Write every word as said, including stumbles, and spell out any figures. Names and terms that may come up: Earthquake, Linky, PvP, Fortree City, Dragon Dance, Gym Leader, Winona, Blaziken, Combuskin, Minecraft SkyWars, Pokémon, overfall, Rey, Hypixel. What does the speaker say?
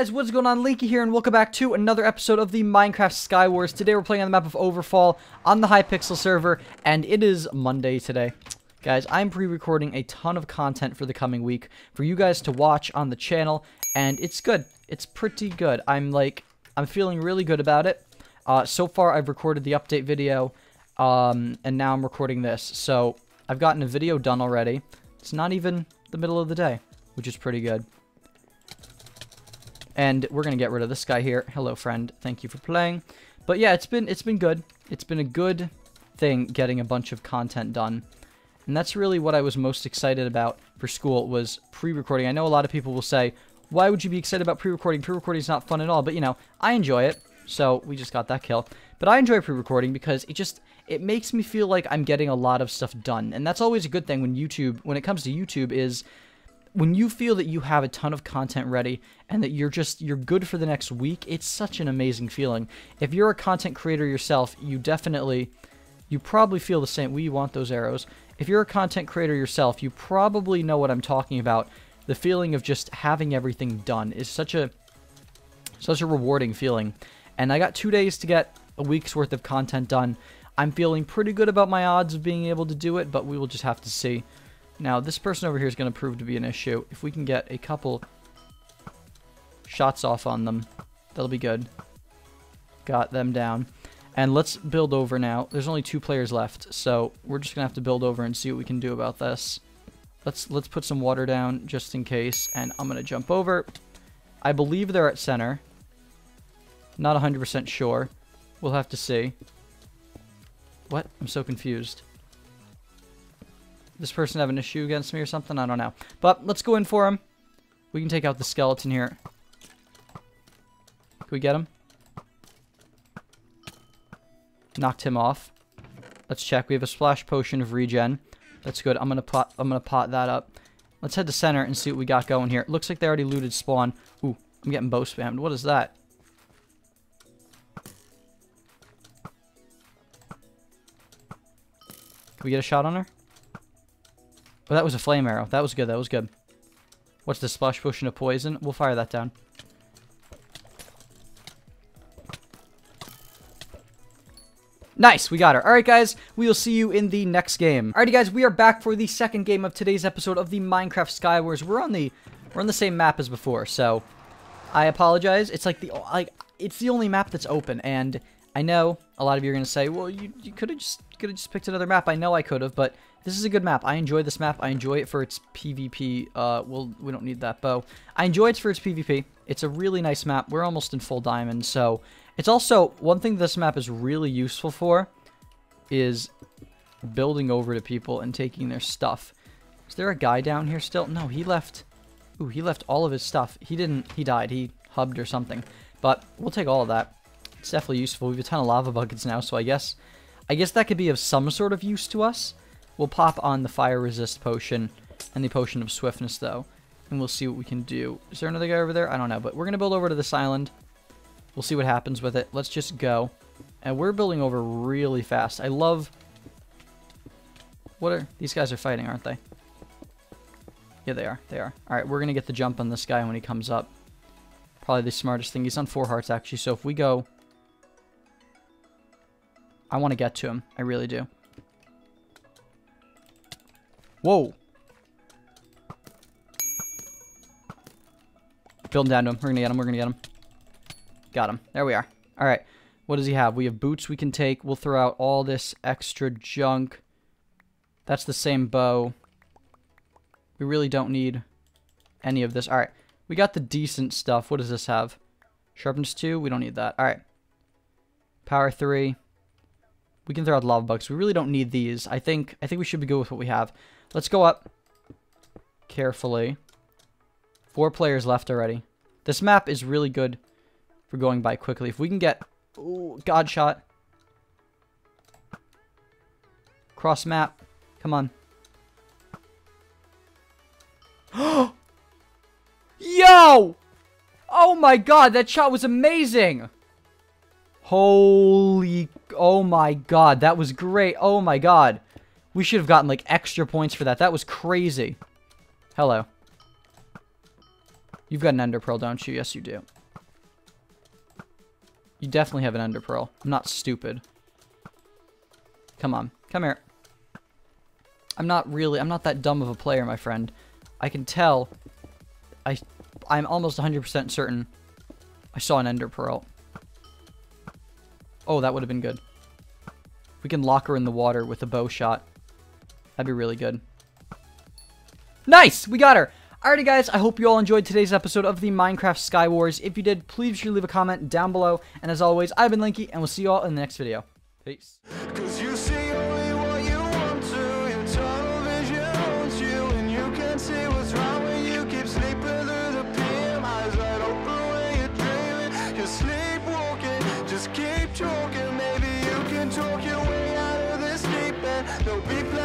guys, what's going on? Linky here, and welcome back to another episode of the Minecraft SkyWars. Today we're playing on the map of Overfall on the Hypixel server, and it is Monday today. Guys, I'm pre-recording a ton of content for the coming week for you guys to watch on the channel, and it's good. It's pretty good. I'm like, I'm feeling really good about it. Uh, so far, I've recorded the update video, um, and now I'm recording this. So, I've gotten a video done already. It's not even the middle of the day, which is pretty good. And we're gonna get rid of this guy here. Hello, friend. Thank you for playing. But yeah, it's been it's been good. It's been a good thing getting a bunch of content done, and that's really what I was most excited about for school was pre-recording. I know a lot of people will say, "Why would you be excited about pre-recording? Pre-recording is not fun at all." But you know, I enjoy it. So we just got that kill. But I enjoy pre-recording because it just it makes me feel like I'm getting a lot of stuff done, and that's always a good thing when YouTube when it comes to YouTube is. When you feel that you have a ton of content ready and that you're just, you're good for the next week, it's such an amazing feeling. If you're a content creator yourself, you definitely, you probably feel the same. We want those arrows. If you're a content creator yourself, you probably know what I'm talking about. The feeling of just having everything done is such a, such a rewarding feeling. And I got two days to get a week's worth of content done. I'm feeling pretty good about my odds of being able to do it, but we will just have to see. Now, this person over here is going to prove to be an issue. If we can get a couple shots off on them, that'll be good. Got them down. And let's build over now. There's only two players left, so we're just going to have to build over and see what we can do about this. Let's let's put some water down just in case, and I'm going to jump over. I believe they're at center. Not one hundred percent sure. We'll have to see. What? I'm so confused. This person have an issue against me or something? I don't know. But let's go in for him. We can take out the skeleton here. Can we get him? Knocked him off. Let's check. We have a splash potion of regen. That's good. I'm gonna pot. I'm gonna pot that up. Let's head to center and see what we got going here. Looks like they already looted spawn. Ooh, I'm getting bow spammed. What is that? Can we get a shot on her? Oh, that was a flame arrow. That was good. That was good. What's the splash potion of poison? We'll fire that down. Nice, we got her. All right, guys, we will see you in the next game. All righty, guys, we are back for the second game of today's episode of the Minecraft SkyWars. We're on the we're on the same map as before, so I apologize. It's like the like it's the only map that's open, and I know a lot of you are gonna say, "Well, you you could have just could have just picked another map." I know I could have, but this is a good map. I enjoy this map. I enjoy it for its PvP. Uh, well, we don't need that bow. I enjoy it for its PvP. It's a really nice map. We're almost in full diamond, so... It's also... One thing this map is really useful for is building over to people and taking their stuff. Is there a guy down here still? No, he left... Ooh, he left all of his stuff. He didn't... He died. He hubbed or something. But we'll take all of that. It's definitely useful. We have a ton of lava buckets now, so I guess... I guess that could be of some sort of use to us. We'll pop on the fire resist potion and the potion of swiftness, though, and we'll see what we can do. Is there another guy over there? I don't know, but we're going to build over to this island. We'll see what happens with it. Let's just go. And we're building over really fast. I love... What are... These guys are fighting, aren't they? Yeah, they are. They are. All right, we're going to get the jump on this guy when he comes up. Probably the smartest thing. He's on four hearts, actually, so if we go... I want to get to him. I really do. Whoa. Building down to him. We're going to get him. We're going to get him. Got him. There we are. All right. What does he have? We have boots we can take. We'll throw out all this extra junk. That's the same bow. We really don't need any of this. All right. We got the decent stuff. What does this have? Sharpness two. We don't need that. All right. Power three. We can throw out lava bugs. We really don't need these. I think I think we should be good with what we have. Let's go up carefully. Four players left already. This map is really good for going by quickly. If we can get... Ooh, God shot. Cross map. Come on. Yo! Oh my God, that shot was amazing! Holy... Oh my God, that was great. Oh my God. We should have gotten, like, extra points for that. That was crazy. Hello. You've got an ender pearl, don't you? Yes, you do. You definitely have an ender pearl. I'm not stupid. Come on. Come here. I'm not really... I'm not that dumb of a player, my friend. I can tell... I, I'm almost one hundred percent certain I saw an ender pearl. Oh, that would have been good. We can lock her in the water with a bow shot. That'd be really good. Nice! We got her! Alrighty guys, I hope you all enjoyed today's episode of the Minecraft Sky Wars. If you did, please sure leave a comment down below. And as always, I've been Linky, and we'll see you all in the next video. Peace. Keep talking, maybe you can talk your way out of this deep end. No big plan.